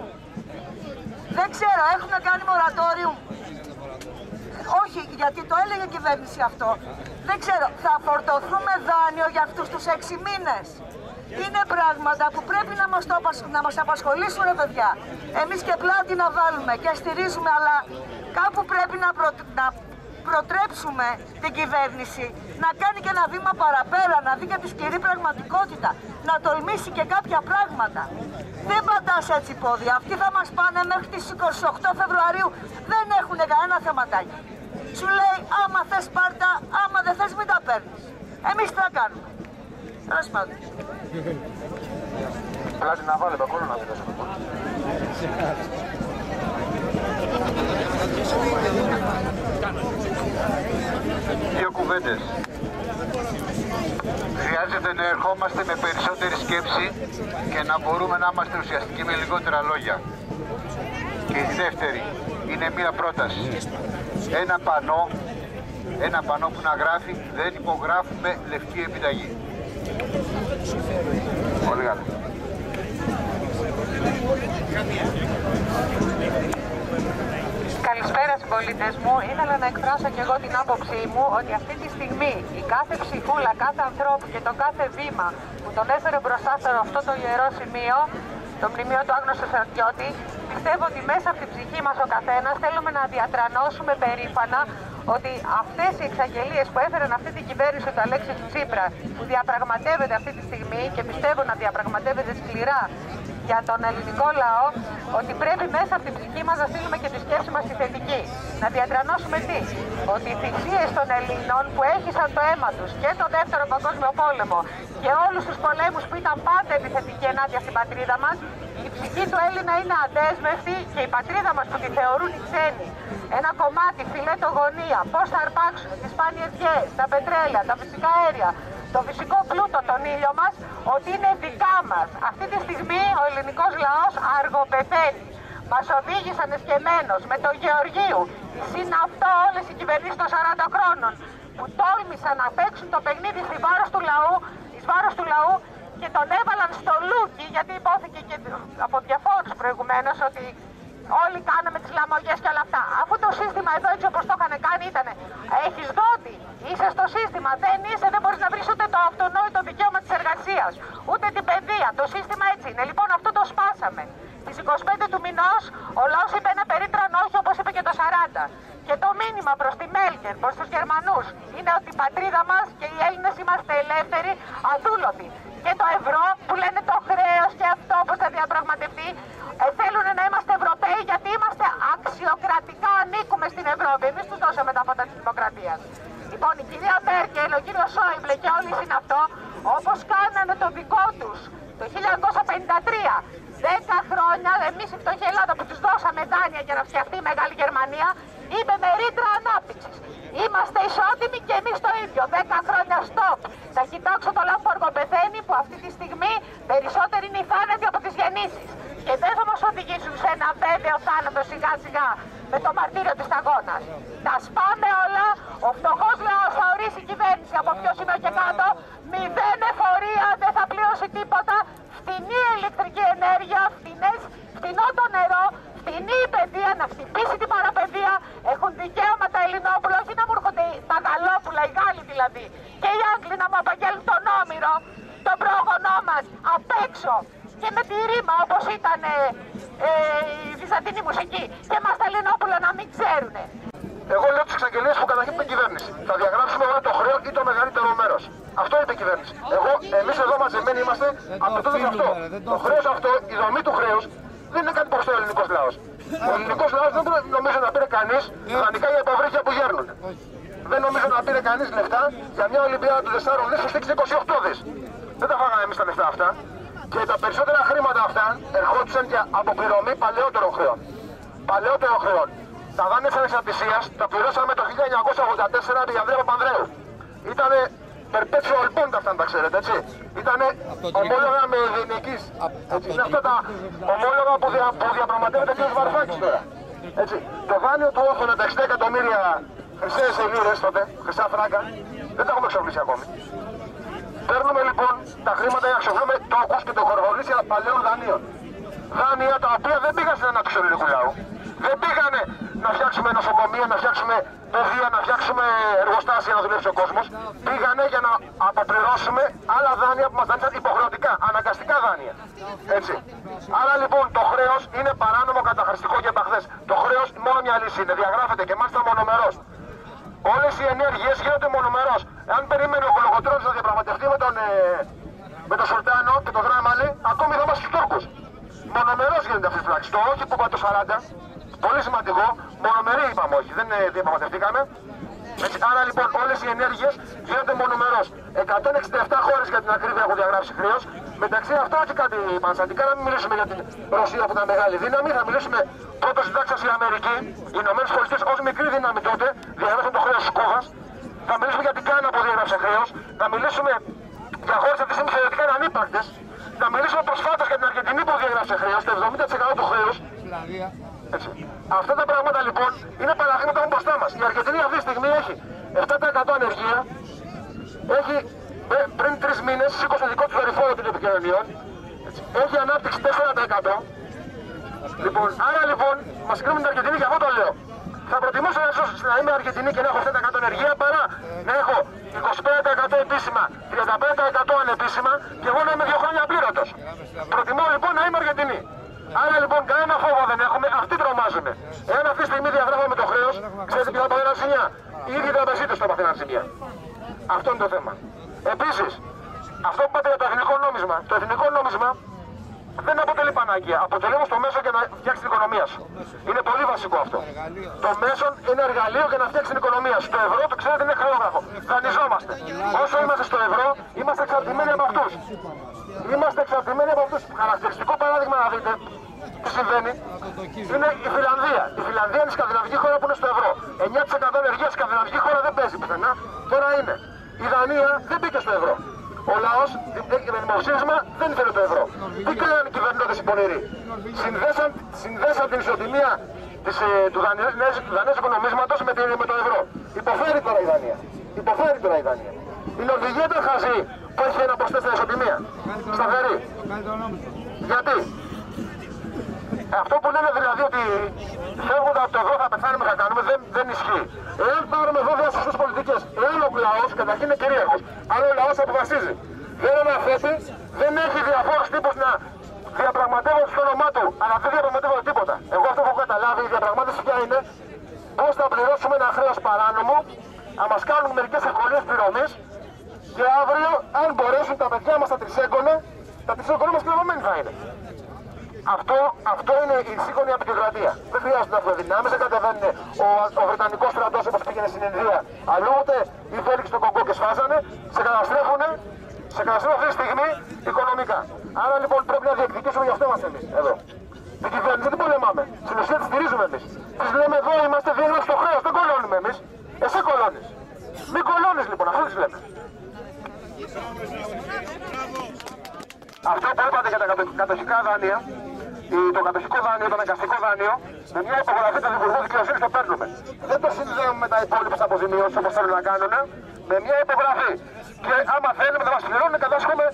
Δεν ξέρω, έχουμε κάνει μορατόριο. Όχι, γιατί το έλεγε η κυβέρνηση αυτό. Δεν ξέρω, θα φορτωθούμε δάνειο για αυτούς τους έξι μήνες. Είναι πράγματα που πρέπει να μας, το, να μας απασχολήσουν, ρε παιδιά. Εμείς και πλάτη να βάλουμε και στηρίζουμε, αλλά κάπου πρέπει να, προ, να προτρέψουμε την κυβέρνηση να κάνει και ένα βήμα παραπέρα, να δει και τη σκληρή πραγματικότητα, να τολμήσει και κάποια πράγματα. Δεν πατάς έτσι πόδια. Αυτοί θα μας πάνε μέχρι τις εικοστή όγδοη Φεβρουαρίου. Δεν έχουν κανένα θεματάκι. Σου λέει, άμα θες πάρτα, άμα δεν θες μην τα παίρνεις. Εμείς τι θα κάνουμε. Τέλος πάντων. Πλάτη να βάλε το κόλλο να μην δώσουμε. Δύο κουβέντες. Χρειάζεται να ερχόμαστε με περισσότερη σκέψη και να μπορούμε να είμαστε ουσιαστικοί με λιγότερα λόγια. Και η δεύτερη είναι μία πρόταση. Ένα πανό, ένα πανό που να γράφει δεν υπογράφουμε λευκή επιταγή. Πολύ καλά. Καλησπέρα συμπολίτες μου. Ήθελα να εκφράσω και εγώ την άποψή μου ότι αυτή τη στιγμή η κάθε ψυχούλα, κάθε ανθρώπου και το κάθε βήμα που τον έφερε μπροστά σε αυτό το ιερό σημείο, το μνημείο του άγνωστου στρατιώτη, πιστεύω ότι μέσα από την ψυχή μας ο καθένας θέλουμε να διατρανώσουμε περήφανα ότι αυτές οι εξαγγελίες που έφεραν αυτή την κυβέρνηση του Αλέξη Τσίπρα, που διαπραγματεύεται αυτή τη στιγμή και πιστεύω να διαπραγματεύεται σκληρά για τον ελληνικό λαό, ότι πρέπει μέσα από την ψυχή μας να στείλουμε και τη σκέψη μας τη θετική. Να διατρανώσουμε τι, ότι οι θυσίες των Ελλήνων που έχησαν το αίμα τους και τον δεύτερο παγκόσμιο πόλεμο και όλους τους πολέμους που ήταν πάντα επιθετικοί ενάντια στην πατρίδα μας, η ψυχή του Έλληνα είναι αδέσμευτη και η πατρίδα μας που τη θεωρούν οι ξένοι ένα κομμάτι φιλετογωνία, πώς θα αρπάξουν τις σπάνιες γης, τα πετρέλαια, τα φυσικά αέρια, το φυσικό πλούτο, τον ήλιο μας, ότι είναι δικά μας. Αυτή τη στιγμή ο ελληνικός λαός αργοπεθαίνει. Μας οδήγησαν εσκεμμένος με τον Γεωργίου, συναυτό όλες οι κυβερνήσεις των σαράντα χρόνων, που τόλμησαν να παίξουν το παιχνίδι στη βάρος του λαού, εις βάρος του λαού, και τον έβαλαν στο λούκι, γιατί υπόθηκε και από διαφόρους προηγουμένως ότι όλοι κάναμε τις λαμογές και όλα αυτά. Αφού το σύστημα εδώ έτσι όπως το είχαν κάνει ήταν έχεις δότη, είσαι στο σύστημα, δεν είσαι, δεν μπορείς να βρεις ούτε το αυτονόητο δικαίωμα της εργασίας, ούτε την παιδεία, το σύστημα έτσι είναι. Λοιπόν, αυτό το σπάσαμε. Στις εικοστή πέμπτη του μηνός ο λαός είπε ένα περίτρανο όχι, όπως είπε και το σαράντα. Και το μήνυμα προς τη Μέρκελ, προς τους Γερμανούς, είναι ότι η πατρίδα μας και οι Έλληνες είμαστε ελεύθεροι, αδούλωτοι. Και το ευρώ που λένε το χρέος και αυτό όπως θα διαπραγματευτεί, ε, θέλουν να είμαστε Ευρωπαίοι γιατί είμαστε αξιοκρατικά, ανήκουμε στην Ευρώπη. Εμείς τους δώσαμε τα φώτα της δημοκρατίας. Λοιπόν, η κυρία Μέρκελ, ο κύριος Σόιμπλε και όλοι είναι αυτό, όπως κάνανε το δικό τους το χίλια εννιακόσια πενήντα τρία. Δέκα χρόνια, εμείς η φτωχή Ελλάδα που τους δώσαμε δάνεια για να φτιαχτεί η Μεγάλη Γερμανία, είπε με ρήτρα ανάπτυξης. Είμαστε ισότιμοι και εμείς το ίδιο. Δέκα χρόνια stop. Θα κοιτάξω το λαό που αργοπεθαίνει, που αυτή τη στιγμή περισσότεροι είναι οι θάνατοι από τις γεννήσεις. Και δεν θα μας οδηγήσουν σε ένα βέβαιο θάνατο σιγά σιγά με το μαρτύριο της αγώνας. Τα σπάμε όλα, ο φτωχός λαός θα ορίσει η κυβέρνηση από ποιο σημείο και κάτω, μηδέν εφορία, δεν θα πληρώσει τίποτα, φτηνή ηλεκτρική ενέργεια, φτηνές, φτηνό το νερό, φτηνή η παιδεία, να χτυπήσει την παραπαιδεία, έχουν δικαίωμα τα Ελληνόπουλα, όχι να μου έρχονται τα δηλαδή. Και οι Άγγλοι να μου απαγγέλνουν τον Όμηρο, τον πρόγονό μας, απ' έξω. Και με τη ρήμα όπως ήταν ε, ε, η βυζαντινή μουσική. Και μας τα Ελληνόπουλα να μην ξέρουνε. Εγώ λέω τις εξαγγελίες που καταγγείλει την κυβέρνηση. Θα διαγράψουμε όλο το χρέο ή το μεγαλύτερο μέρος. Αυτό είπε η κυβέρνηση. Εγώ, εμείς εδώ μαζεμένοι είμαστε απαιτούνται σε αυτό. Το χρέος αυτό, η δομή του χρέους, δεν είναι κάτι που θέλει ο ελληνικός λαός. Ο ελληνικός λαός δεν νομίζω να πήρε κανείς δανεικά για τα βρύχια που γέρνουν. Δεν νομίζω να πήρε κανείς λεφτά για μια Ολυμπιάδα του τεσσάρων δις που στήξει είκοσι οκτώ δις. Δεν τα φάγαμε εμείς τα λεφτά αυτά. Και τα περισσότερα χρήματα αυτά ερχόντουσαν για αποπληρωμή παλαιότερων χρεών. Παλαιότερων χρεών. Τα δάνεια της ανεξαρτησίας τα πληρώσαμε το χίλια εννιακόσια ογδόντα τέσσερα από τον Ανδρέα Παπανδρέου. Ήτανε perpetual bond αυτά, να τα ξέρετε, έτσι. Ήτανε ομόλογα με ελληνικής. Είναι αυτά τα ομόλογα που, δια, που διαπραγματεύεται ο κ. Βαρουφάκης τώρα. Έτσι. Το δάνειο του όφωνε τα εξήντα εκατομμύρια χρυσές ελληνίδες τότε, χρυσά φράγκα, δεν τα έχουμε εξοπλίσει ακόμη. Παίρνουμε λοιπόν τα χρήματα για να ξεβλούμε τόκους και το χορηγολίσια παλαιών δανείων. Δάνεια τα οποία δεν πήγαν στην ανάπτυξη του ελληνικού λαού. Δεν πήγανε να φτιάξουμε νοσοκομεία, να φτιάξουμε παιδεία, να φτιάξουμε εργοστάσια να δουλεύσει ο κόσμος. Πήγανε για να αποπληρώσουμε άλλα δάνεια που μας δάνεισαν υποχρεωτικά, αναγκαστικά δάνεια. Έτσι. Άρα λοιπόν το χρέος είναι παράνομο, καταχρηστικό και επαχθές. Το χρέος μόνο μια λύση είναι, διαγράφεται και μάλιστα μονομερός. Όλες οι ενέργειες γίνονται μονομερός. Αν περιμένει ο Κολοκοτρώνης να διαπραγματευτεί με τον, ε, με τον Σουλτάνο και τον Δράμαλη, ακόμη θα είμαστε στους Τούρκους. Μονομερός γίνεται αυτή η φράξη. Το όχι που είπα το σαράντα. Πολύ σημαντικό, μονομερή είπαμε όχι, δεν διαπραγματευτήκαμε. Άρα λοιπόν όλες οι ενέργειες γίνονται μονομερός. εκατόν εξήντα επτά χώρες για την ακρίβεια έχουν διαγράψει χρέος. Μεταξύ αυτών και κάτι πανσαντικά, να μην μιλήσουμε για την Ρωσία που ήταν μεγάλη δύναμη, θα μιλήσουμε πρώτος συντάξας η Αμερική, οι Ηνωμένες Πολιτείες ως μικρή δύναμη τότε, διαγράψαν το χρέος της Κούβας. Θα μιλήσουμε για την Κάνα που διαγράψε χρέος, θα μιλήσουμε για χώρες αυτή τη στιγμή θεωρητικά ανύπαρκτες. Θα μιλήσουμε προσφάτως για την Αργεντινή που διαγράψε χρέος, το εβδομήντα τοις εκατό του χρέους. Έτσι. Αυτά τα πράγματα λοιπόν είναι παραδείγματα μπροστά μας. Η Αργεντινή αυτή τη στιγμή έχει επτά τοις εκατό ανεργία, έχει πριν τρεις μήνες σήκωσε δικό του δορυφόρο των επικοινωνιών, έχει ανάπτυξη τέσσερα τοις εκατό. Λοιπόν, άρα λοιπόν μας κρίνουν την Αργεντινή, για αυτό το λέω. Θα προτιμούσα να, ζω, να είμαι Αργεντινή και να έχω επτά τοις εκατό ανεργία παρά να έχω είκοσι πέντε τοις εκατό επίσημα, τριάντα πέντε τοις εκατό ανεπίσημα και εγώ να είμαι δύο χρόνια πλήρωτος. Προτιμώ λοιπόν να είμαι Αργεντινή. Άρα λοιπόν κανένα φόβο δεν έχουμε, αυτοί τρομάζουν. Εάν αυτή τη στιγμή διαγράφουμε το χρέος, ξέρετε ποιο θα πάθει έναν ζημιά. Οι ίδιοι τραπεζίτες θα πάθει έναν ζημιά. Αυτό είναι το θέμα. Επίσης, αυτό που είπατε για το εθνικό νόμισμα, το εθνικό νόμισμα δεν αποτελεί πανάκια. Αποτελεί όμως το μέσο για να φτιάξει την οικονομία σου. Είναι πολύ βασικό αυτό. Το μέσο είναι εργαλείο για να φτιάξει την οικονομία σου. Το ευρώ, το ξέρετε, είναι χρεόγραφο. Δανειζόμαστε. Όσο είμαστε στο ευρώ, είμαστε εξαρτημένοι από αυτούς. Είμαστε εξαρτημένοι από αυτούς. Χαρακτηριστικό παράδειγμα να δείτε. Τι συμβαίνει, είναι η Φιλανδία. Η Φιλανδία είναι η σκανδιναβική χώρα που είναι στο ευρώ. εννιά τοις εκατό ενεργεία σκανδιναβική χώρα δεν παίζει πουθενά. Τώρα είναι. Η Δανία δεν μπήκε στο ευρώ. Ο λαός με δημοψήφισμα δεν ήθελε το ευρώ. Τι κάνανε οι κυβερνώντες οι πονηροί. Συνδέσαν, συνδέσαν την ισοτιμία της, ε, του δανέζικου νομίσματος με, με το ευρώ. Υποφέρει τώρα η Δανία. Υποφέρει τώρα η Δανία. Η Νορβηγία δεν χαζεί που έχει ένα προς τέσσερα ισοτιμία. Σταθερή. Γιατί. Αυτό που λένε δηλαδή ότι φεύγοντα από το ευρώ θα πεθάνουμε, θα κάνουμε, δεν, δεν ισχύει. Εάν πάρουμε βέβαια σωστές πολιτικές, εάν ο λαός καταρχήν είναι κυρίαρχος, αλλά ο λαός αποφασίζει, δεν αναθέτει, δεν έχει διαφόρους τύπους να διαπραγματεύονται στο όνομά του, αλλά δεν διαπραγματεύονται τίποτα. Εγώ αυτό που έχω καταλάβει, η διαπραγμάτευση πια είναι πώς θα πληρώσουμε ένα χρέος παράνομο, να μας κάνουν μερικές ευκολίες πληρωμής και αύριο, αν μπορέσουν τα παιδιά μας τα τρισέγγωνα, τα τρισέγγωνα μας κληρονομένα θα είναι. Αυτό, αυτό είναι η σύγχρονη επικρατεία. Δεν χρειάζονται αυτοδυνάμεις, δεν κατεβαίνουν ο, ο Βρετανικός στρατός όπως πήγαινε στην Ινδία. Αλλού ούτε οι Φέλιξ στον Κογκό και σφάζανε, σε καταστρέφουν, σε καταστρέφουν αυτή τη στιγμή οικονομικά. Άρα λοιπόν πρέπει να διεκδικήσουμε, γι' αυτό είμαστε εμείς εδώ. Την κυβέρνηση δεν πολεμάμε. Στην ουσία τη στηρίζουμε εμείς. Τη λέμε εδώ είμαστε, δίνουμε στο χρέος, δεν κολώνουμε εμείς. Εσύ κολώνεις. Μην κολώνεις λοιπόν, αυτό τη λέμε. Αυτό που είπατε για τα κατοχικά δάνεια. Το κατοχικό δάνειο, το αναγκαστικό δάνειο, με μια υπογραφή του Υπουργού Δικαιοσύνης το παίρνουμε. Δεν το συνδέουμε με τα υπόλοιπα αποζημιώσεις όπως θέλουν να κάνουν, με μια υπογραφή. Και άμα θέλουμε να μας πληρώνουν, κατάσχουμε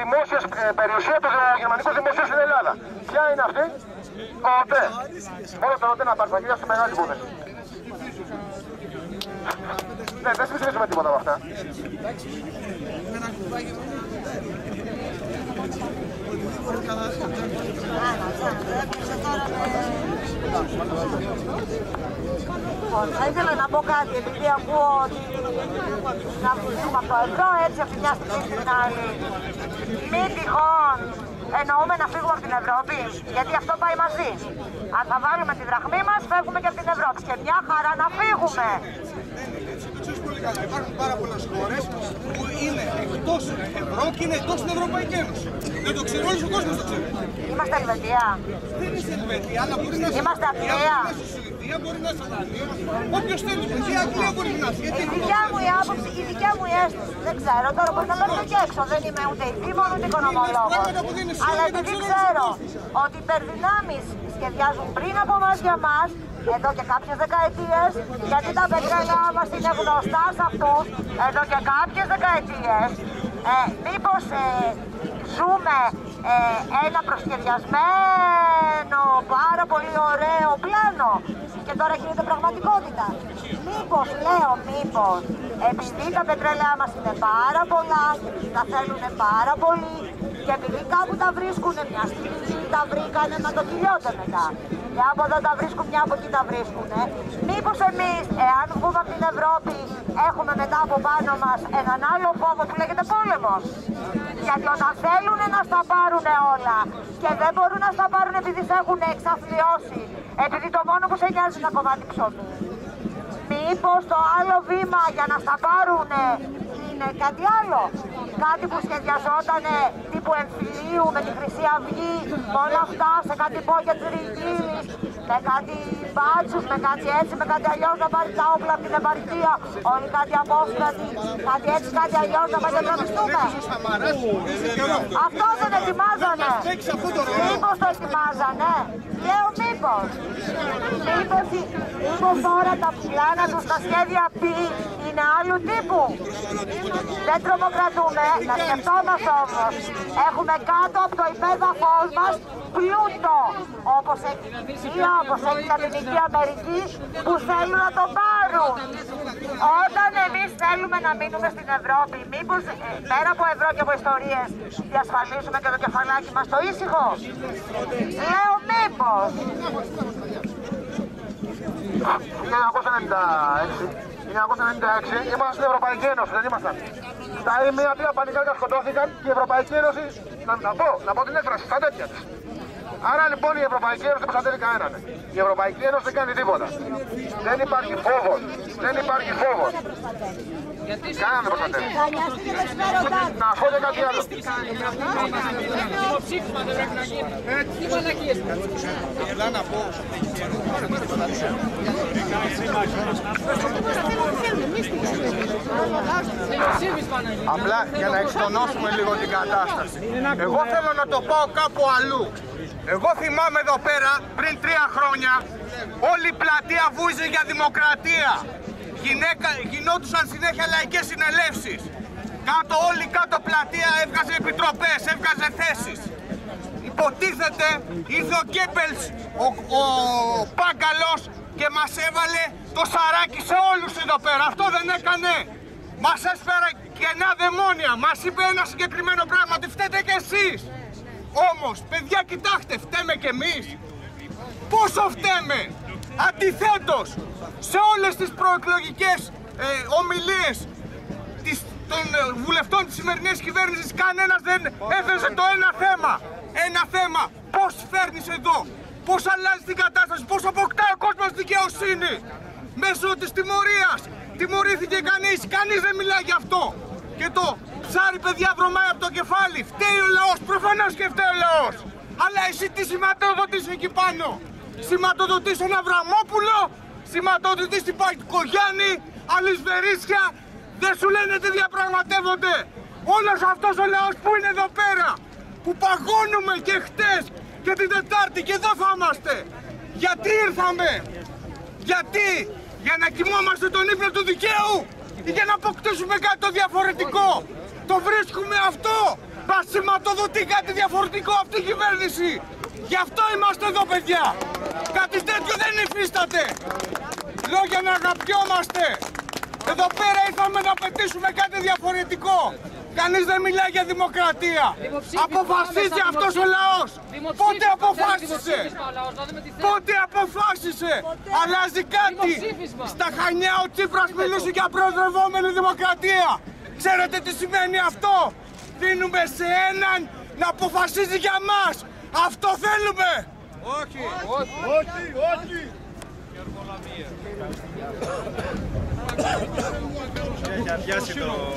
δημόσια περιουσία του γερμανικού δημοσίου στην Ελλάδα. Ποια είναι αυτή, ο ΟΤΕ. Μόνο το ΟΤΕ να πάρει τα χέρια στη μεγάλη υπόθεση. Ναι, δεν συζητήσουμε τίποτα από αυτά. Θα ήθελα να πω κάτι, επειδή ακούω ότι να βγούμε από εδώ, έτσι από μια στιγμή στην άλλη. Μη τυχόν εννοούμε να φύγουμε από την Ευρώπη, γιατί αυτό πάει μαζί. Αν θα βάλουμε τη δραχμή μας, φεύγουμε και από την Ευρώπη. Και μια χαρά να φύγουμε. Υπάρχουν πάρα πολλές χώρες που είναι εκτός ευρώ και είναι εκτός στην Ευρωπαϊκή Ένωση. Δεν το ξέρει, όλος ο κόσμος το ξέρει. Είμαστε Ελβετία. Δεν είσαι Ελβετία, αλλά μπορεί να είσαι Σουηδία, μπορεί να είσαι Ολλανδία. Όποιος θέλει, η Αγγλία μπορεί να είσαι. Η δικιά μου η άποψη, η δικιά μου η αίσθηση, δεν ξέρω τώρα πώς θα παίρνω και έξω. Δεν είμαι ούτε ειδήμων ούτε οικονομολόγος. Αλλά επειδή ξέρω ότι οι υπερδυνάμεις σχεδιάζουν πριν από εμάς για εμάς, εδώ και κάποιες δεκαετίες, γιατί τα πετρέλα μας είναι γνωστά σε αυτούς, εδώ και κάποιες δεκαετίες, ε, μήπως ε, ζούμε ε, ένα προσχεδιασμένο, πάρα πολύ ωραίο πλάνο και τώρα γίνεται πραγματικότητα. Μήπως, λέω μήπως, επειδή τα πετρέλα μας είναι πάρα πολλά, τα θέλουν πάρα πολύ, και επειδή κάπου τα βρίσκουν, μια στιγμή τα βρήκανε να το κυλιώνται μετά. Μια από εδώ τα βρίσκουν, μια από εκεί τα βρίσκουν. Μήπως εμείς, εάν βγούμε από την Ευρώπη, έχουμε μετά από πάνω μας έναν άλλο φόβο που λέγεται πόλεμος. Γιατί όταν θέλουν να στα πάρουν όλα και δεν μπορούν να στα πάρουν επειδή σε έχουν εξαθλιώσει, επειδή το μόνο που σε νοιάζει είναι να κομμάτι ψωμί. Μήπως το άλλο βήμα για να στα πάρουν είναι κάτι άλλο. Κάτι που σχεδιαζόταν τύπου εμφυλίου με τη Χρυσή Αυγή, όλα αυτά σε κάτι πόγια τριγύρις, με κάτι μπάτσους, με κάτι έτσι, με κάτι αλλιώς να πάρει τα όπλα από την επαρχία, όλοι κάτι απόστατοι, κάτι έτσι, κάτι αλλιώς να παντεκρομιστούμε. Αυτό δεν ετοιμάζανε. Μήπως το ετοιμάζανε. Λέω μήπως. Μήπως τώρα τα πλάνα τους, τα σχέδια πι είναι άλλου τύπου. Δεν τρομοκρατούμε, να σκεφτόμαστε όμως. Έχουμε κάτω από το υπέδαφό μας πλούτο, όπως έχει η Ινδία, όπως έχει η Λατινική Αμερική, που θέλουν να το πάρουν. Όταν εμείς θέλουμε να μείνουμε στην Ευρώπη, μήπως πέρα από ευρώ και από ιστορίες, διασφαλίσουμε και το κεφαλάκι μας το ήσυχο. Λέω μήπως. χίλια εννιακόσια ενενήντα έξι, ήμασταν στην Ευρωπαϊκή Ένωση, δεν ήμασταν. Τα ήμια τρία πανικάκια σκοτώθηκαν και η Ευρωπαϊκή Ένωση, να, να, πω, να πω την έκφραση, στα τέτοια της. Άρα λοιπόν η Ευρωπαϊκή Ένωση δεν προστατεύει κανέναν. Η Ευρωπαϊκή Ένωση δεν κάνει τίποτα. Δεν υπάρχει φόβος, δεν υπάρχει φόβος. Κάναμε προστατεύει. Να πω και κάτι άλλο. Απλά για να εξτονώσουμε λίγο την κατάσταση. Εγώ θέλω να το πάω κάπου αλλού. Εγώ θυμάμαι εδώ πέρα πριν τρία χρόνια όλη η πλατεία βούζε για δημοκρατία. Γυναίκα, γινόντουσαν συνέχεια λαϊκές συνελεύσεις. Κάτω, όλη κάτω πλατεία έβγαζε επιτροπές, έβγαζε θέσεις. Υποτίθεται ήρθε ο Γκέμπελς, ο, ο Πάγκαλος και μας έβαλε το σαράκι σε όλους εδώ πέρα. Αυτό δεν έκανε. Μας έσφερε κενά δαιμόνια. Μας είπε ένα συγκεκριμένο πράγμα, τι φταίτε κι εσείς. Όμως, παιδιά, κοιτάξτε, φταίμε κι εμείς. Πόσο φταίμε. Αντιθέτως, σε όλες τις προεκλογικές ε, ομιλίες της, των ε, βουλευτών της σημερινής κυβέρνησης, κανένας δεν έθεσε το ένα θέμα. Ένα θέμα. Πώς φέρνεις εδώ, πώς αλλάζει την κατάσταση, πώς αποκτά ο κόσμος δικαιοσύνη. Μέσω της τιμωρίας. Τιμωρήθηκε κανείς, κανείς δεν μιλάει γι' αυτό. Και το ψάρι, παιδιά, βρωμάει από το κεφάλι. Φταίει ο λαός, προφανώς και φταίει ο λαός. Αλλά εσύ τι σηματοδοτείς εκεί πάνω. Σηματοδοτείς τον Αβραμόπουλο, σηματοδοτείς την Παγκογιάννη, αλυσβερίσια. Δεν σου λένε τι διαπραγματεύονται. Όλος αυτός ο λαός που είναι εδώ πέρα, που παγώνουμε και χτες και την Τετάρτη και εδώ θα είμαστε. Γιατί ήρθαμε. Γιατί. Για να κοιμόμαστε τον ύπνο του δικαίου ή για να αποκτήσουμε κάτι το διαφορετικό. Το βρίσκουμε αυτό. Μας σηματοδοτεί κάτι διαφορετικό αυτή η κυβέρνηση. Γι' αυτό είμαστε εδώ, παιδιά. Κάτι τέτοιο δεν υφίσταται. Λόγια να αγαπιόμαστε. Εδώ πέρα ήρθαμε να πετύσουμε κάτι διαφορετικό. Κανείς δεν μιλάει για δημοκρατία. Αποφασίζει αυτός ο λαός. Πότε αποφάσισε. Πότε αποφάσισε. Αλλάζει κάτι. Στα Χανιά ο Τσίπρας μιλούσε για προοδευόμενη δημοκρατία. Ξέρετε τι σημαίνει αυτό. Δίνουμε σε έναν να αποφασίζει για μας. Αυτό θέλουμε. Όχι. Όχι. Όχι. Όχι. Για αδειάσει το...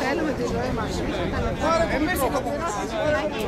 Θέλουμε τη ζωή μας. Εμείς το κουμπάκι.